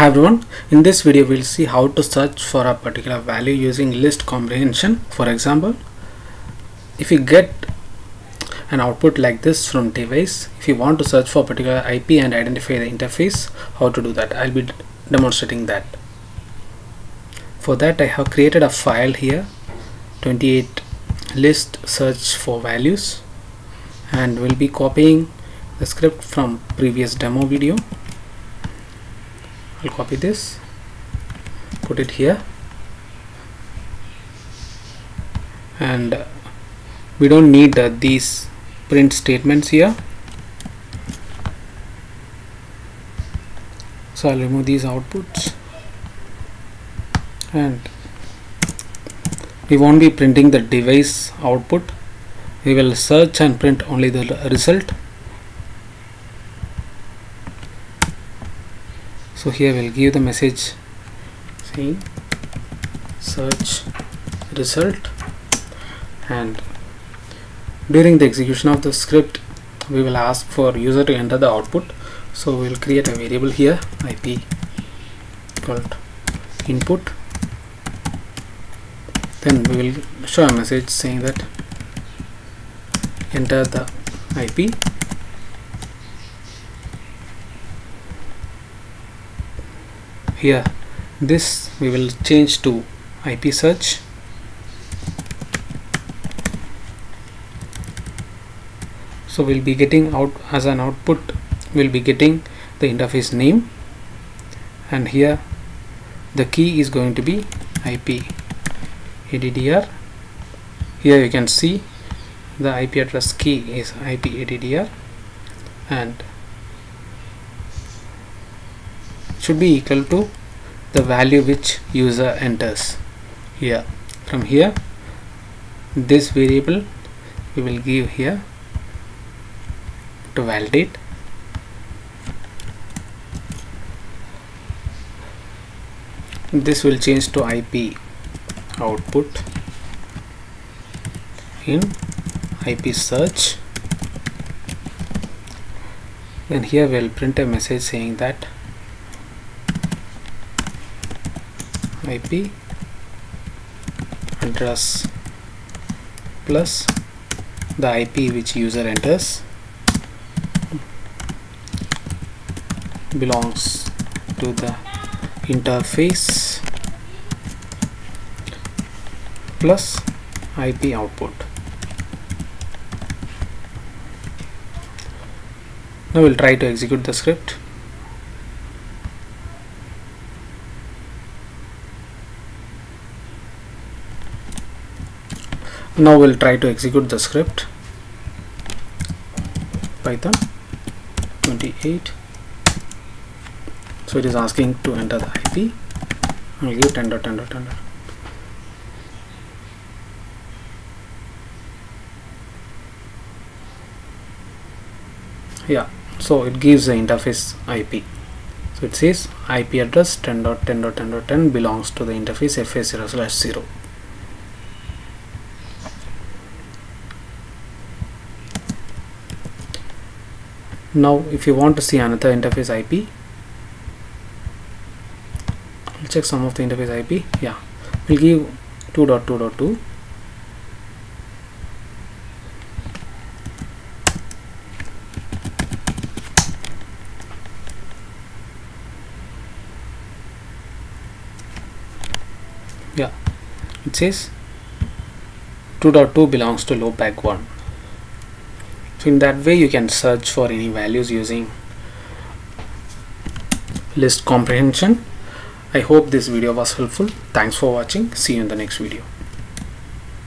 Hi everyone, in this video we'll see how to search for a particular value using list comprehension. For example, if you get an output like this from device, if you want to search for a particular IP and identify the interface, how to do that, I'll be demonstrating that. For that I have created a file here, 28 list search for values, and we'll be copying the script from previous demo video. I'll copy this, put it here, and we don't need these print statements here, so I'll remove these outputs, and we won't be printing the device output. We will search and print only the result. So here we'll give the message saying search result, and during the execution of the script we will ask for user to enter the output. So we'll create a variable here, IP called input, then we will show a message saying that enter the IP. Here this we will change to IP search, so we'll be getting out as an output, we'll be getting the interface name, and here the key is going to be IP ADDR. Here you can see the IP address key is IP ADDR and should be equal to the value which user enters. Here from here this variable we will give here to validate, this will change to IP output in IP search, and here we will print a message saying that IP address plus the IP which user enters belongs to the interface plus IP output. Now we'll try to execute the script. Now we'll try to execute the script. Python 28. So it is asking to enter the IP. I'll give enter. Yeah. So it gives the interface IP. So it says IP address 10.10.10.10 belongs to the interface FA0/0. Now if you want to see another interface IP, we'll check some of the interface IP. Yeah, we'll give 2.2.2 yeah, it says 2.2 belongs to lowback 1. So in that way you can search for any values using list comprehension. I hope this video was helpful. Thanks for watching. See you in the next video.